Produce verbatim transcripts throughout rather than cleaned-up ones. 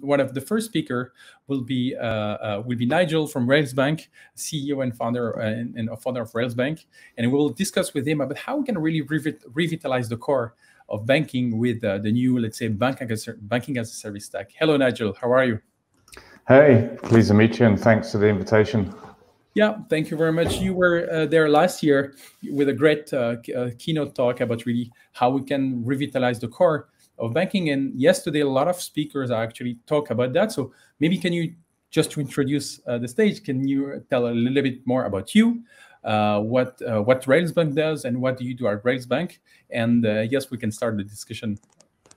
One of the first speaker will be uh, uh, will be Nigel from Railsbank, C E O and founder uh, and, and founder of Railsbank, and we will discuss with him about how we can really revit revitalize the core of banking with uh, the new, let's say, banking as a, banking as a service stack. Hello, Nigel. How are you? Hey, pleased to meet you, and thanks for the invitation. Yeah, thank you very much. You were uh, there last year with a great uh, uh, keynote talk about really how we can revitalize the core of banking. And yesterday, a lot of speakers actually talk about that. So maybe can you, just to introduce uh, the stage, can you tell a little bit more about you, uh, what uh, what Railsbank does and what do you do at Railsbank? And uh, yes, we can start the discussion.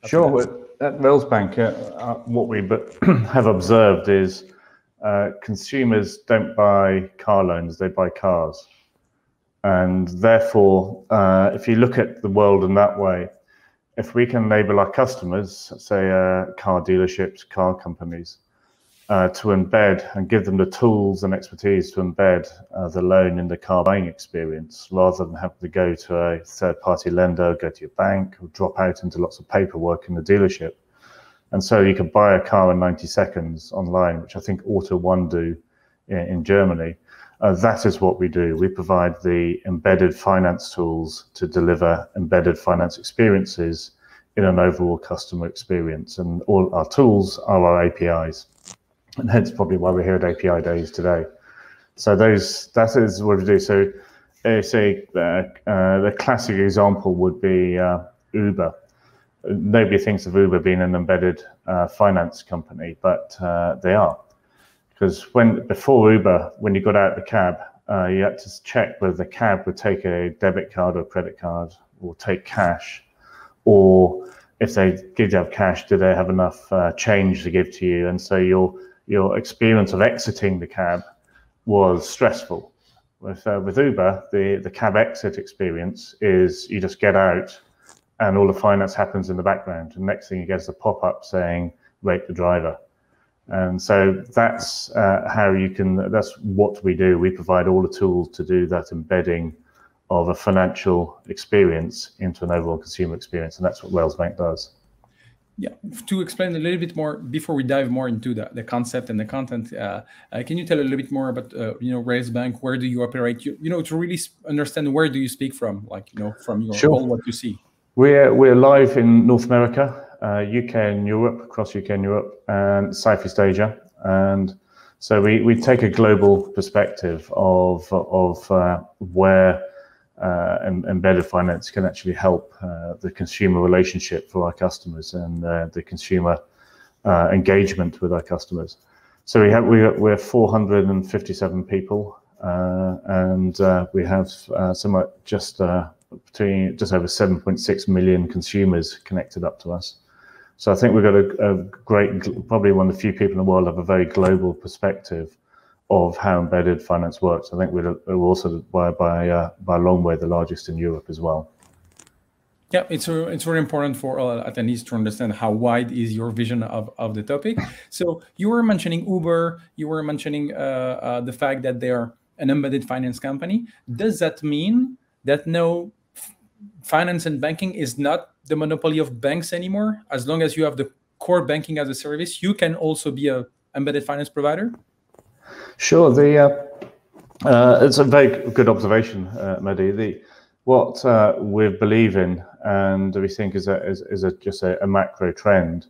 Sure. At Railsbank, uh, what we have observed is uh, consumers don't buy car loans, they buy cars. And therefore, uh, if you look at the world in that way, if we can enable our customers, say uh, car dealerships, car companies, uh, to embed and give them the tools and expertise to embed uh, the loan in the car buying experience, rather than having to go to a third-party lender, go to your bank, or drop out into lots of paperwork in the dealership. And so you can buy a car in ninety seconds online, which I think Auto one do in, in Germany. Uh, that is what we do. We provide the embedded finance tools to deliver embedded finance experiences in an overall customer experience. And all our tools are our A P Is. And hence probably why we're here at A P I Days today. So those that is what we do. So uh, say, uh, uh, the classic example would be uh, Uber. Nobody thinks of Uber being an embedded uh, finance company, but uh, they are. Because when before Uber, when you got out of the cab, uh, you had to check whether the cab would take a debit card or a credit card, or take cash, or if they did have cash, did they have enough uh, change to give to you? And so your your experience of exiting the cab was stressful. With uh, with Uber, the the cab exit experience is you just get out, and all the finance happens in the background. And next thing you get is a pop up saying rate the driver. And so that's uh, how you can, that's what we do. We provide all the tools to do that embedding of a financial experience into an overall consumer experience. And that's what Railsbank does. Yeah. To explain a little bit more, before we dive more into the, the concept and the content, uh, uh, can you tell a little bit more about, uh, you know, Railsbank? Where do you operate? You, you know, to really understand where do you speak from, like, you know, from your sure. all what you see. We're, we're live in North America. Uh, U K and Europe, across U K and Europe, and Southeast Asia. And so we, we take a global perspective of, of uh, where uh, embedded finance can actually help uh, the consumer relationship for our customers and uh, the consumer uh, engagement with our customers. So we have, we, we're four hundred fifty-seven people, uh, and uh, we have uh, somewhat just, uh, between just over seven point six million consumers connected up to us. So I think we've got a, a great, probably one of the few people in the world have a very global perspective of how embedded finance works. I think we're, we're also by by, uh, by a long way the largest in Europe as well. Yeah, it's a, it's very important for all attendees to understand how wide is your vision of, of the topic. So you were mentioning Uber, you were mentioning uh, uh, the fact that they are an embedded finance company. Does that mean that no finance and banking is not the monopoly of banks anymore? As long as you have the core banking as a service, you can also be a embedded finance provider? Sure. The, uh, uh, it's a very good observation, uh, Mehdi. The, what uh, we believe in and we think is, a, is, is a, just a, a macro trend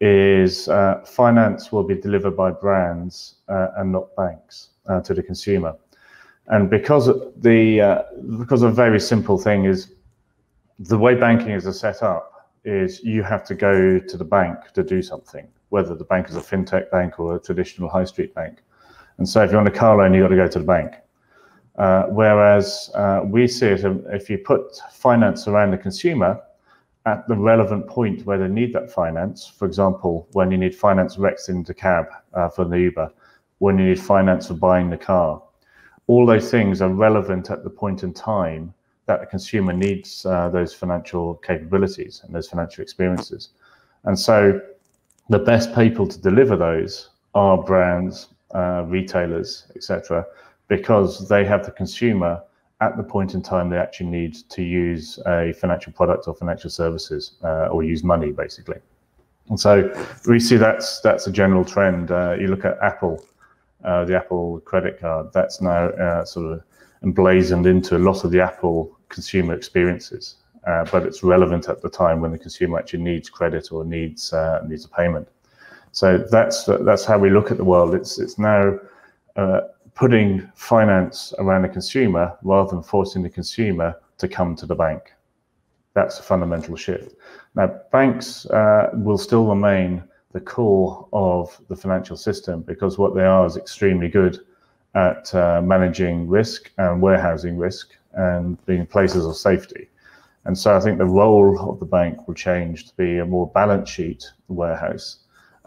is uh, finance will be delivered by brands uh, and not banks uh, to the consumer. And because of the uh, because of a very simple thing is the way banking is set up is you have to go to the bank to do something, whether the bank is a fintech bank or a traditional high street bank. And so if you want a car loan, you got to go to the bank. Uh, whereas uh, we see it, if you put finance around the consumer at the relevant point where they need that finance, for example, when you need finance wrecks in the cab uh, for the Uber, when you need finance for buying the car, all those things are relevant at the point in time that the consumer needs uh, those financial capabilities and those financial experiences. And so the best people to deliver those are brands, uh, retailers, et cetera, because they have the consumer at the point in time they actually need to use a financial product or financial services uh, or use money, basically. And so we see that's that's a general trend. Uh, you look at Apple, uh, the Apple credit card, that's now uh, sort of emblazoned into a lot of the Apple consumer experiences, uh, but it's relevant at the time when the consumer actually needs credit or needs uh, needs a payment. So that's that's how we look at the world. It's it's now uh, putting finance around the consumer rather than forcing the consumer to come to the bank. That's a fundamental shift. Now, banks uh, will still remain the core of the financial system because what they are is extremely good at uh, managing risk and warehousing risk and being places of safety. And so I think the role of the bank will change to be a more balance sheet warehouse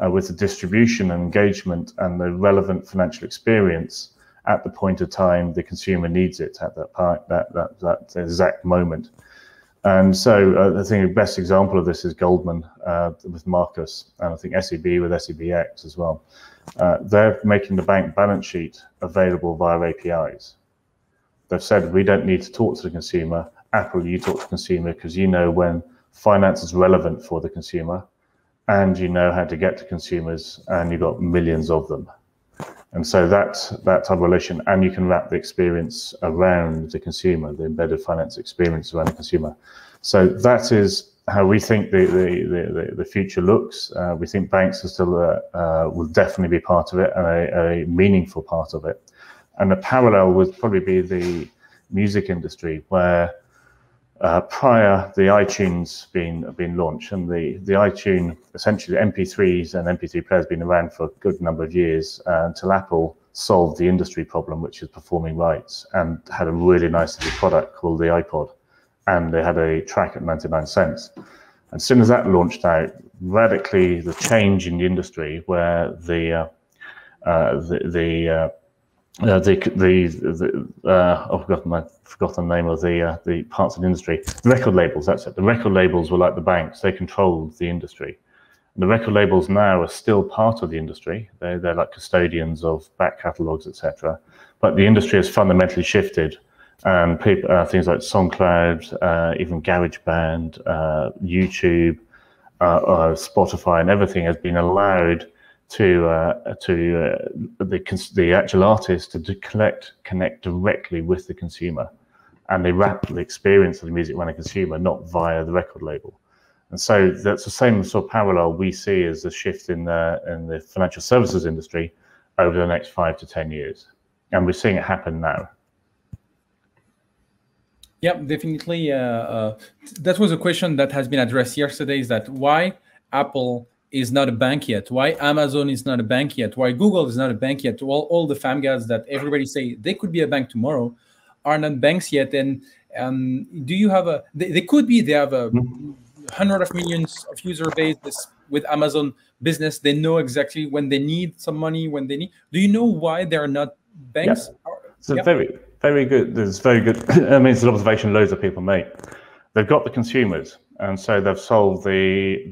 uh, with the distribution and engagement and the relevant financial experience at the point of time the consumer needs it at that part, that, that, that exact moment. And so uh, I think the best example of this is Goldman uh, with Marcus, and I think S E B with S E B X as well. Uh, they're making the bank balance sheet available via A P Is. They've said, we don't need to talk to the consumer. Apple, you talk to the consumer because you know when finance is relevant for the consumer and you know how to get to consumers, and you've got millions of them. And so that, that type of relation, and you can wrap the experience around the consumer, the embedded finance experience around the consumer. So that is how we think the, the, the, the future looks. Uh, we think banks are still, uh, uh, will definitely be part of it and a, a meaningful part of it. And the parallel would probably be the music industry, where uh, prior the iTunes being, being launched, and the, the iTunes, essentially M P threes and M P three players been around for a good number of years uh, until Apple solved the industry problem, which is performing rights, and had a really nice little product called the iPod. And they had a track at ninety-nine cents. As soon as that launched out, radically the change in the industry, where the, uh, uh, the, the uh, Uh, the the, the uh, I've forgotten my forgotten the name of the uh, the parts of the industry. The record labels, that's it. The record labels were like the banks; they controlled the industry. And the record labels now are still part of the industry. They they're like custodians of back catalogs, et cetera. But the industry has fundamentally shifted, and people uh, things like SoundCloud, uh, even GarageBand, uh, YouTube, uh, uh, Spotify, and everything has been allowed to uh, to uh, the the actual artist to de collect connect directly with the consumer, and they wrap the experience of the music around a consumer, not via the record label. And so that's the same sort of parallel we see as the shift in the in the financial services industry over the next five to ten years, and we're seeing it happen now. Yeah, definitely. Uh, uh, that was a question that has been addressed yesterday: is that why Apple is not a bank yet? Why Amazon is not a bank yet? Why Google is not a bank yet? Well, all the FAMGAs that everybody say they could be a bank tomorrow are not banks yet. And um, do you have a, they, they could be, they have a hundred of millions of user base this, with Amazon business. They know exactly when they need some money, when they need. Do you know why they're not banks? Yep. So yep. very, very good. There's very good, I mean, it's an observation loads of people make. They've got the consumers. And so they've solved the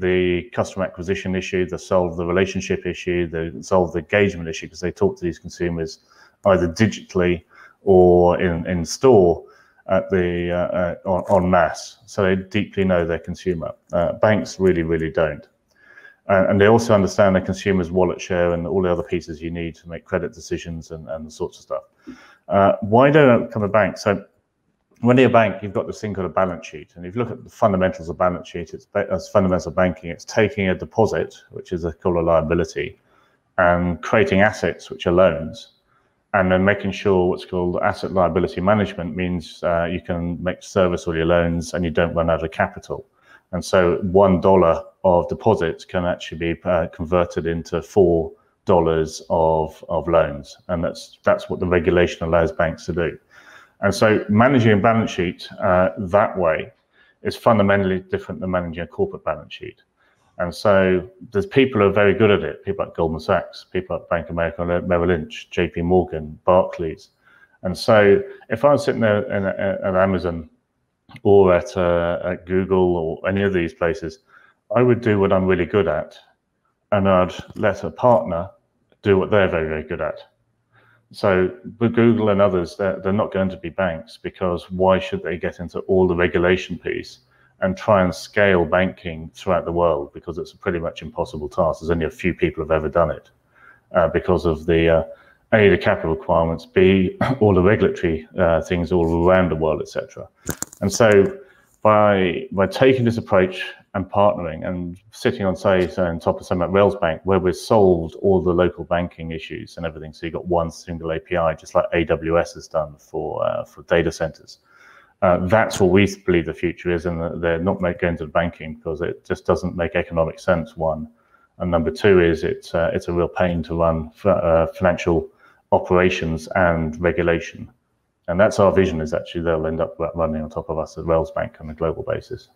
the customer acquisition issue, they've solved the relationship issue, they've solved the engagement issue, because they talk to these consumers either digitally or in, in store at the uh, uh, on, on mass. So they deeply know their consumer. Uh, banks really, really don't. Uh, and they also understand their consumer's wallet share and all the other pieces you need to make credit decisions and, and the sorts of stuff. Uh, why don't I become a bank? So when you're a bank, you've got this thing called a balance sheet. And if you look at the fundamentals of balance sheet, it's as fundamentals of banking, it's taking a deposit, which is a, called a liability, and creating assets, which are loans. And then making sure what's called asset liability management means uh, you can make service all your loans and you don't run out of capital. And so one dollar of deposits can actually be uh, converted into four dollars of, of loans. And that's, that's what the regulation allows banks to do. And so managing a balance sheet uh, that way is fundamentally different than managing a corporate balance sheet. And so there's people who are very good at it, people like Goldman Sachs, people like Bank of America, Merrill Lynch, J P. Morgan, Barclays. And so if I was sitting there in, in, at Amazon or at, uh, at Google or any of these places, I would do what I'm really good at, and I'd let a partner do what they're very, very good at. So with Google and others, they're, they're not going to be banks, because why should they get into all the regulation piece and try and scale banking throughout the world, because it's a pretty much impossible task. There's only a few people have ever done it uh, because of the, uh, A, the capital requirements, B, all the regulatory uh, things all around the world, et cetera. And so by by taking this approach and partnering and sitting on, say, so on top of something like Railsbank, where we've solved all the local banking issues and everything, so you've got one single A P I, just like A W S has done for, uh, for data centers. Uh, that's what we believe the future is, and they're not going to banking because it just doesn't make economic sense, one. And number two is it's, uh, it's a real pain to run for, uh, financial operations and regulation. And that's our vision, is actually they'll end up running on top of us at Railsbank on a global basis.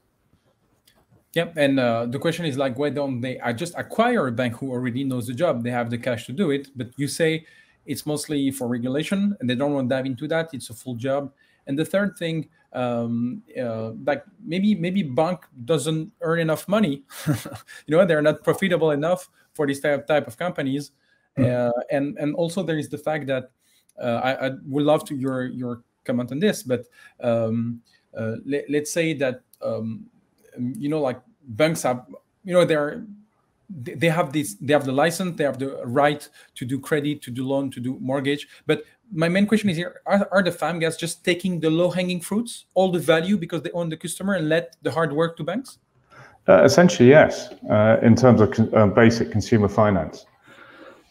Yep, and uh, the question is like, why don't they I just acquire a bank who already knows the job? They have the cash to do it, but you say it's mostly for regulation and they don't want to dive into that. It's a full job. And the third thing, um, uh, like maybe maybe bank doesn't earn enough money. You know, they're not profitable enough for this type, type of companies. Mm-hmm. uh, and, and also there is the fact that uh, I, I would love to your, your comment on this, but um, uh, let, let's say that, um, you know, like banks have, you know, they're, they have this, they have the license, they have the right to do credit, to do loan, to do mortgage. But my main question is here, are, are the FAMGAs just taking the low-hanging fruits, all the value because they own the customer, and let the hard work to banks? Uh, essentially, yes, uh, in terms of con uh, basic consumer finance.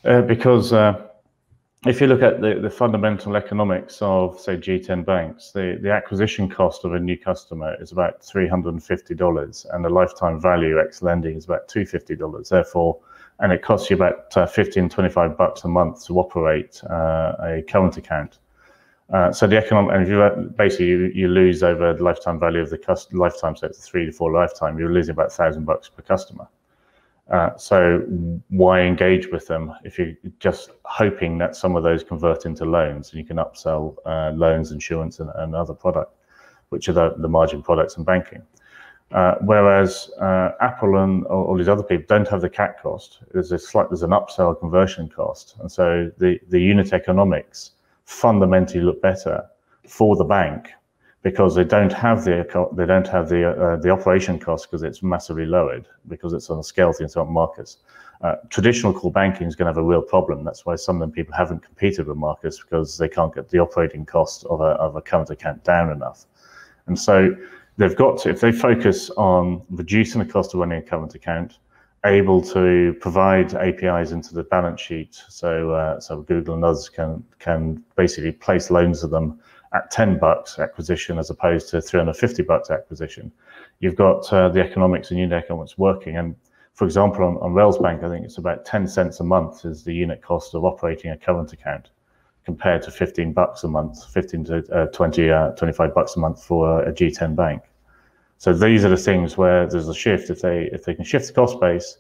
Uh, because uh, if you look at the, the fundamental economics of, say, G ten banks, the, the acquisition cost of a new customer is about three hundred fifty dollars, and the lifetime value ex lending is about two hundred fifty dollars. Therefore, and it costs you about uh, fifteen, twenty-five bucks a month to operate uh, a current account. Uh, so the economic, and if you basically you, you lose over the lifetime value of the customer lifetime, so it's a three to four lifetime, you're losing about a thousand bucks per customer. Uh, so why engage with them if you're just hoping that some of those convert into loans and you can upsell uh, loans, insurance, and, and other product, which are the, the margin products in banking. Uh, whereas uh, Apple and all these other people don't have the C A C cost. There's a slight, there's an upsell conversion cost, and so the the unit economics fundamentally look better for the bank because they don't have the they don't have the uh, the operation cost because it's massively lowered because it's on a scale thing. It's on Marcus. Uh, traditional core banking is going to have a real problem. That's why some of them people haven't competed with Marcus because they can't get the operating cost of a of a current account down enough, and so. They've got to, if they focus on reducing the cost of running a current account, able to provide A P Is into the balance sheet, so uh, so Google and others can can basically place loans to them at ten bucks acquisition as opposed to three hundred fifty bucks acquisition. You've got uh, the economics and unit economics working. And for example, on, on Railsbank, I think it's about ten cents a month is the unit cost of operating a current account, compared to fifteen bucks a month, fifteen to twenty, twenty-five bucks a month for a G ten bank. So these are the things where there's a shift. If they if they can shift the cost base,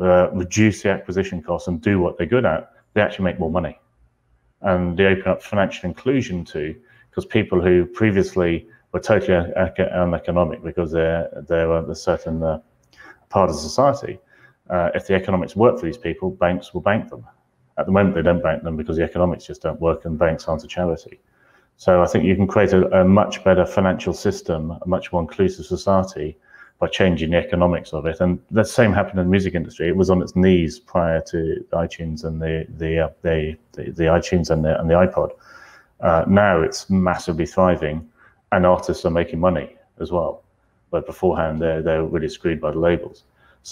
uh, reduce the acquisition costs, and do what they're good at, they actually make more money. And they open up financial inclusion too, because people who previously were totally uneconomic because they're they're a certain uh, part of society. Uh, if the economics work for these people, banks will bank them. At the moment, they don't bank them because the economics just don't work and banks aren't a charity. So I think you can create a, a much better financial system, a much more inclusive society by changing the economics of it. And the same happened in the music industry. It was on its knees prior to iTunes and the the uh, the, the, the iTunes and the, and the iPod. Uh, now it's massively thriving and artists are making money as well. But beforehand, they're, they're really screwed by the labels.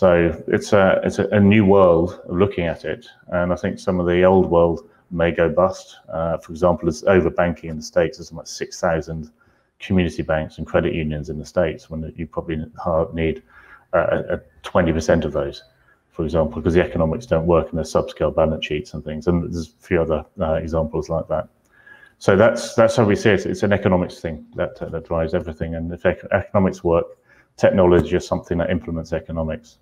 So it's a it's a, a new world of looking at it, and I think some of the old world may go bust. Uh, for example, it's over banking in the States. There's about six thousand community banks and credit unions in the States. When you probably need twenty uh, percent of those, for example, because the economics don't work and they're subscale balance sheets and things. And there's a few other uh, examples like that. So that's that's how we see it. It's an economics thing that uh, that drives everything, and if economics work, technology is something that implements economics.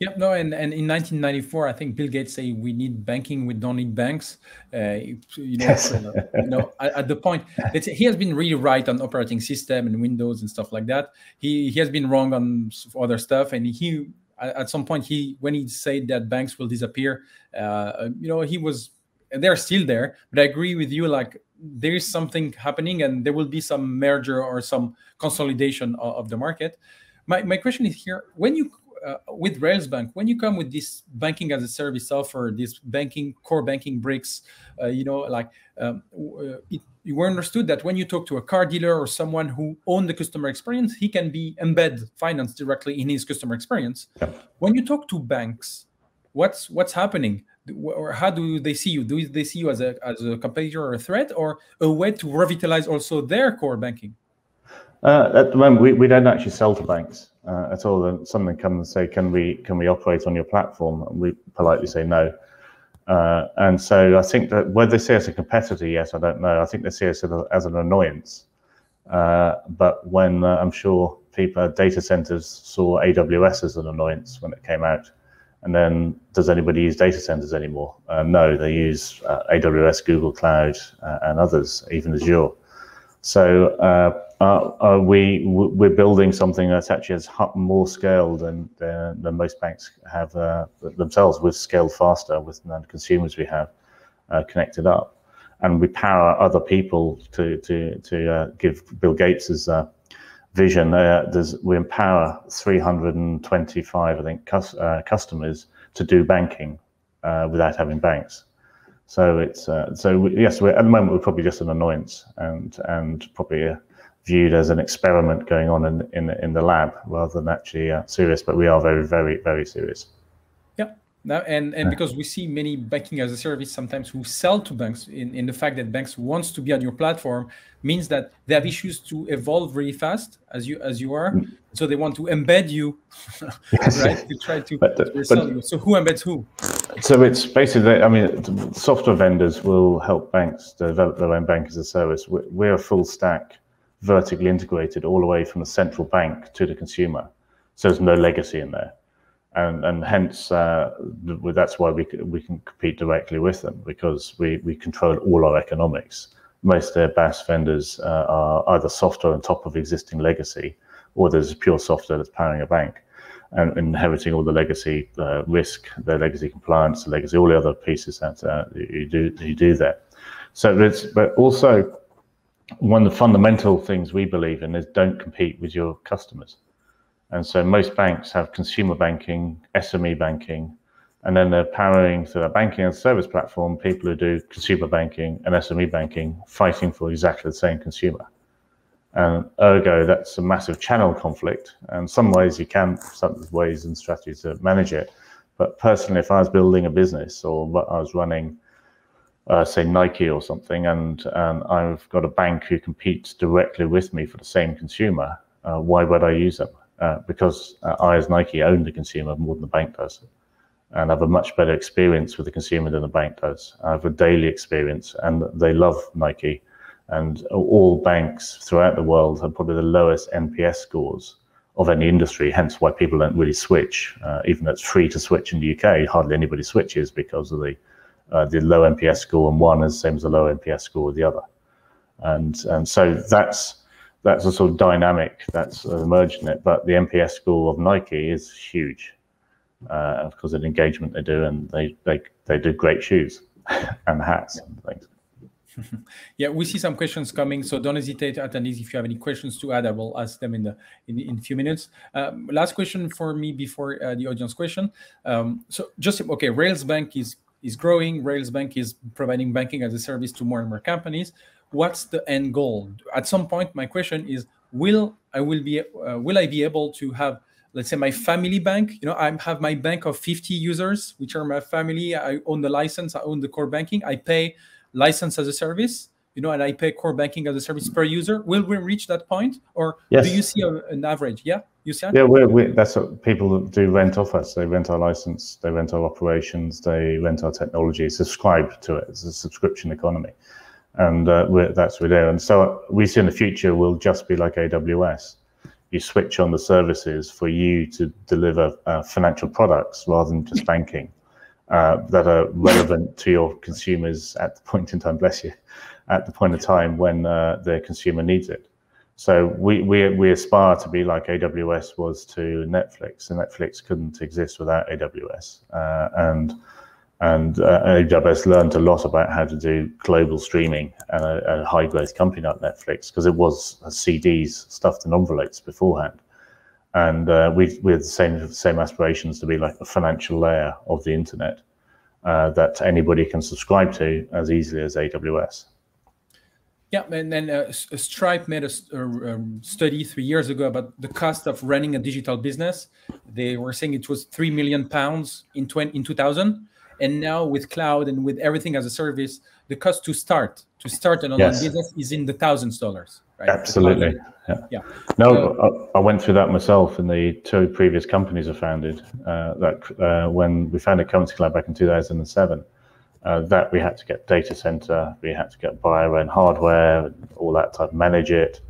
Yep, no, and, and in nineteen ninety-four, I think Bill Gates said we need banking, we don't need banks. Uh, you know, yes. uh, you know at, at the point, let's say he has been really right on operating system and Windows and stuff like that. He he has been wrong on other stuff, and he at some point he when he said that banks will disappear, uh, you know, he was they're still there. But I agree with you, like there is something happening and there will be some merger or some consolidation of, of the market. My, my question is here, when you, uh, with Railsbank, when you come with this banking as a service offer, this banking, core banking bricks, uh, you know, like um, it, you were understood that when you talk to a car dealer or someone who owned the customer experience, he can be embed finance directly in his customer experience. Yep. When you talk to banks, what's what's happening? Or how do they see you? Do they see you as a as a competitor or a threat, or a way to revitalize also their core banking? Uh, at the moment, we, we don't actually sell to banks uh, at all. And some of them come and say, "Can we can we operate on your platform?" And we politely say no. Uh, and so I think that whether they see us as a competitor, yes, I don't know. I think they see us as, a, as an annoyance. Uh, but when uh, I'm sure people, data centers saw A W S as an annoyance when it came out. And then, does anybody use data centers anymore? Uh, no, they use uh, A W S, Google Cloud, uh, and others, even Azure. So uh, uh, uh, we we're building something that's actually has more scale than uh, than most banks have uh, themselves. We've scaled faster with the consumers we have uh, connected up, and we power other people to to to uh, give Bill Gates's Uh, vision. Uh, there's, we empower three hundred twenty-five, I think, cus uh, customers to do banking uh, without having banks. So it's uh, so we, yes, we're, at the moment we're probably just an annoyance and and probably uh, viewed as an experiment going on in in, in the lab rather than actually uh, serious. But we are very, very, very serious. Yeah. Now, and and because we see many banking as a service sometimes who sell to banks in, in the fact that banks wants to be on your platform means that they have issues to evolve really fast as you as you are, so they want to embed you, yes. Right? To try to, but, to sell but, you. So who embeds who? So it's basically, I mean, software vendors will help banks develop their own bank as a service. We're, we're a full stack, vertically integrated all the way from the central bank to the consumer. So there's no legacy in there. And, and hence, uh, that's why we, we can compete directly with them, because we, we control all our economics. Most of their B A S vendors uh, are either software on top of existing legacy, or there's pure software that's powering a bank and inheriting all the legacy uh, risk, the legacy compliance, the legacy, all the other pieces that uh, you, do, you do there. So it's, but also, one of the fundamental things we believe in is don't compete with your customers. And so most banks have consumer banking, S M E banking, and then they're powering through their banking and service platform people who do consumer banking and S M E banking, fighting for exactly the same consumer. And ergo, that's a massive channel conflict. And some ways you can, some ways and strategies to manage it. But personally, if I was building a business or I was running, uh, say, Nike or something, and, and I've got a bank who competes directly with me for the same consumer, uh, why would I use them? Uh, because uh, I, as Nike, own the consumer more than the bank does, and have a much better experience with the consumer than the bank does. I have a daily experience, and they love Nike. And all banks throughout the world have probably the lowest N P S scores of any industry, hence why people don't really switch. Uh, even though it's free to switch in the U K, hardly anybody switches because of the, uh, the low N P S score, and one is the same as the low N P S score of the other. And, and so that's... That's a sort of dynamic that's emerged in it, but the N P S score of Nike is huge uh, because of the engagement they do, and they they, they do great shoes and hats and things. Yeah, we see some questions coming, so don't hesitate, attendees. If you have any questions to add, I will ask them in the in, in a few minutes. Um, last question for me before uh, the audience question. Um, so just okay, Railsbank is is growing. Railsbank is providing banking as a service to more and more companies. What's the end goal? At some point, my question is: Will I will be uh, will I be able to have, let's say, my family bank? You know, I have my bank of fifty users, which are my family. I own the license. I own the core banking. I pay license as a service. You know, and I pay core banking as a service per user. Will we reach that point, or yes. Do you see a, an average? Yeah, you see. Yeah, we're, we're, that's what people do. Rent off us. They rent our license. They rent our operations. They rent our technology. Subscribe to it. It's a subscription economy. And uh, we're, that's what we do. And so we see in the future will just be like A W S. You switch on the services for you to deliver uh, financial products rather than just banking uh, that are relevant to your consumers at the point in time, bless you, at the point of time when uh, their consumer needs it. So we, we, we aspire to be like A W S was to Netflix. And Netflix couldn't exist without A W S. Uh, and And uh, A W S learned a lot about how to do global streaming and a, a high growth company like Netflix, because it was C Ds stuffed in envelopes beforehand. And uh, we, we had the same, same aspirations to be like a financial layer of the internet uh, that anybody can subscribe to as easily as A W S. Yeah, and then uh, Stripe made a, a study three years ago about the cost of running a digital business. They were saying it was three million pounds in twenty, in two thousand, and now with cloud and with everything as a service, the cost to start to start an online yes. business is in the thousands of dollars. Right? Absolutely. Yeah. yeah. No, so, I, I went through that myself in the two previous companies I founded. Uh, that uh, when we founded Currency Cloud back in two thousand seven. Uh, that we had to get data center, we had to get buy our own hardware, all that type, manage it,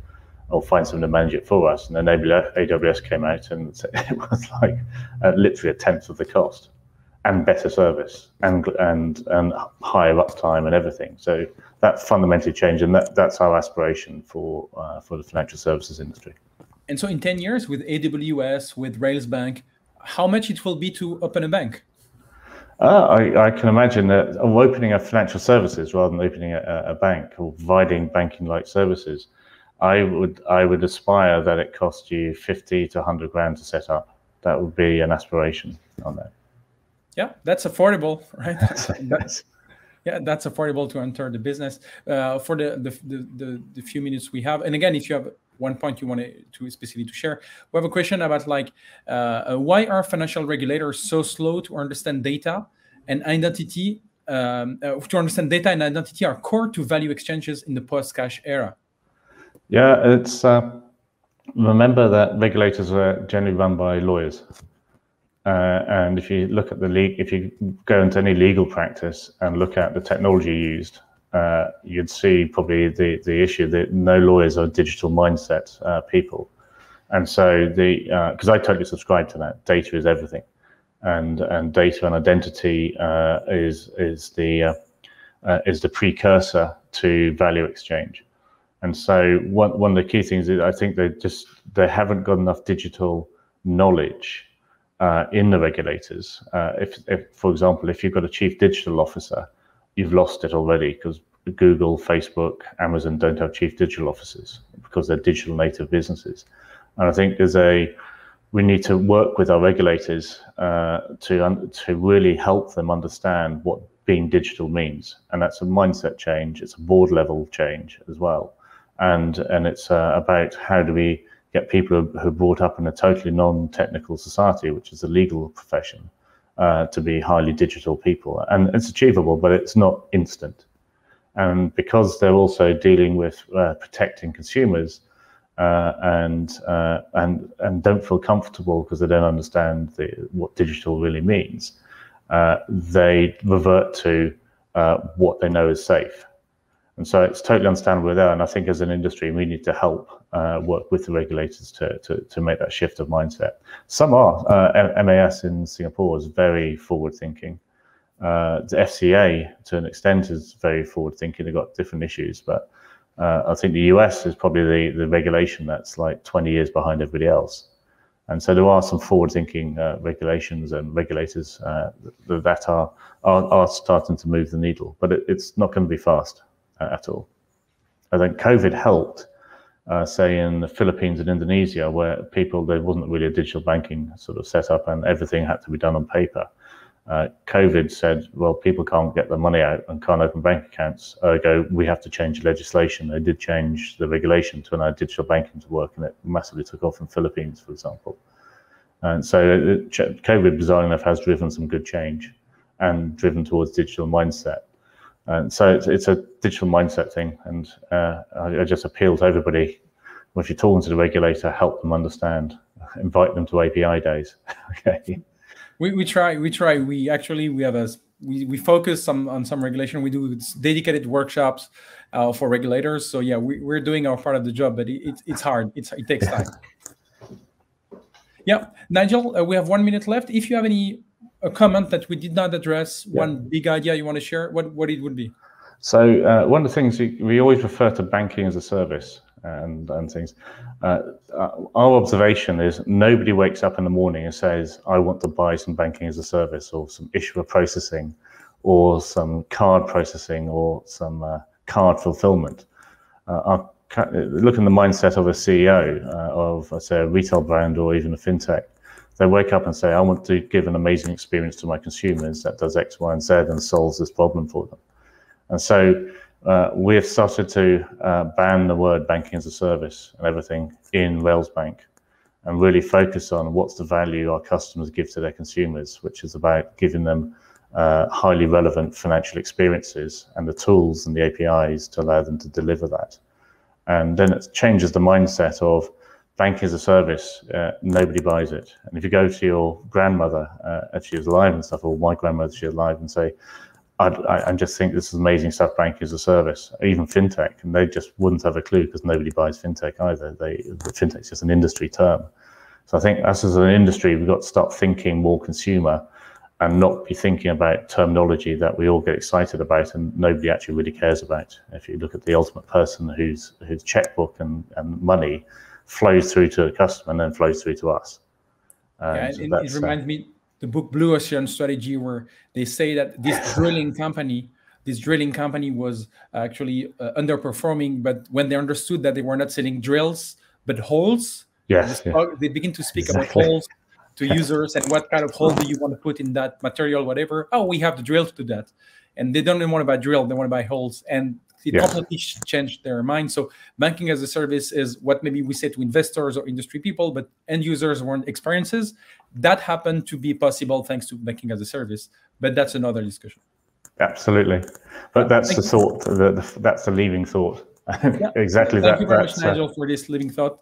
or find someone to manage it for us. And then A W S came out and it was like uh, literally a tenth of the cost, and better service, and and and higher uptime and everything. So that fundamentally changed, and that, that's our aspiration for uh, for the financial services industry. And so in ten years with A W S, with Railsbank, how much it will be to open a bank? Uh, I, I can imagine that opening a financial services rather than opening a, a bank or providing banking-like services, I would I would aspire that it costs you fifty to hundred grand to set up. That would be an aspiration on that. Yeah, that's affordable, right? that's, yeah, that's affordable to enter the business uh, for the the, the the the few minutes we have. And again, if you have one point you want to specifically to share. We have a question about like, uh, why are financial regulators so slow to understand data and identity, um, uh, to understand data and identity are core to value exchanges in the post-cash era? Yeah, it's, uh, remember that regulators are generally run by lawyers. Uh, and if you look at the league, if you go into any legal practice and look at the technology used, Uh, you'd see probably the, the issue that no lawyers are digital mindset uh, people. And so the, because uh, I totally subscribe to that, data is everything. And and data and identity uh, is is the uh, uh, is the precursor to value exchange. And so one, one of the key things is I think they just, they haven't got enough digital knowledge uh, in the regulators. Uh, if, if, for example, if you've got a chief digital officer, you've lost it already because Google, Facebook, Amazon don't have chief digital officers because they're digital native businesses. And I think there's a, we need to work with our regulators uh, to, um, to really help them understand what being digital means. And that's a mindset change. It's a board level change as well. And, and it's uh, about how do we get people who are brought up in a totally non-technical society, which is the legal profession, Uh, to be highly digital people. And it's achievable, but it's not instant. And because they're also dealing with uh, protecting consumers uh, and, uh, and, and don't feel comfortable because they don't understand the, what digital really means, uh, they revert to uh, what they know is safe. And so it's totally understandable there. And I think as an industry, we need to help uh, work with the regulators to, to, to make that shift of mindset. Some are. Uh, M A S in Singapore is very forward thinking. Uh, the F C A, to an extent, is very forward thinking. They've got different issues. But uh, I think the U S is probably the, the regulation that's like twenty years behind everybody else. And so there are some forward thinking uh, regulations and regulators uh, that are, are, are starting to move the needle. But it, it's not going to be fast at all. I think COVID helped, uh, say in the Philippines and Indonesia, where people, there wasn't really a digital banking sort of setup and everything had to be done on paper. Uh, COVID said, well, people can't get their money out and can't open bank accounts. Ergo, we have to change legislation. They did change the regulation to allow digital banking to work, and it massively took off in the Philippines, for example. And so it, COVID, bizarrely enough, has driven some good change and driven towards digital mindset. And so it's, it's a digital mindset thing, and uh, I, I just appeal to everybody, when you're talking to the regulator, help them understand, invite them to A P I days. Okay. We we try we try we actually we have a we we focus some on some regulation. We do dedicated workshops uh, for regulators. So yeah, we we're doing our part of the job, but it, it it's hard. It's it takes time. Yeah, Nigel, uh, we have one minute left. If you have any. A comment that we did not address, yeah. One big idea you want to share, what, what it would be? So uh, one of the things, we, we always refer to banking as a service, and, and things. Uh, our observation is nobody wakes up in the morning and says, I want to buy some banking as a service or some issuer processing or some card processing or some uh, card fulfillment. Uh, our, look in the mindset of a C E O uh, of, uh, say, a retail brand or even a fintech. They wake up and say, I want to give an amazing experience to my consumers that does X, Y, and Z and solves this problem for them. And so uh, we have started to uh, ban the word banking as a service and everything in Railsbank and really focus on what's the value our customers give to their consumers, which is about giving them uh, highly relevant financial experiences and the tools and the A P Is to allow them to deliver that. And then it changes the mindset of bank as a service, uh, nobody buys it. And if you go to your grandmother, uh, if she was alive and stuff, or my grandmother, she was alive, and say, I'd, I, I just think this is amazing stuff, bank as a service, even fintech. And they just wouldn't have a clue because nobody buys fintech either. They, the fintech's just an industry term. So I think us as an industry, we've got to start thinking more consumer and not be thinking about terminology that we all get excited about and nobody actually really cares about. If you look at the ultimate person whose whose checkbook and, and money flows through to the customer and then flows through to us. Um, yeah, so it, it reminds uh, me the book Blue Ocean Strategy, where they say that this drilling company, this drilling company was actually uh, underperforming, but when they understood that they were not selling drills, but holes, yes, they, yeah. they begin to speak exactly. about holes to users and what kind of hole do you want to put in that material, whatever. Oh, we have the drills to that. And they don't even want to buy drill, they want to buy holes. And it yeah. completely changed their mind. So banking as a service is what maybe we say to investors or industry people, but end users weren't experiences. That happened to be possible thanks to banking as a service, but that's another discussion. Absolutely. But that's the thought, the, the, that's the leaving thought. Yeah. Exactly. Thank that, you very much, Nigel, uh, for this living thought.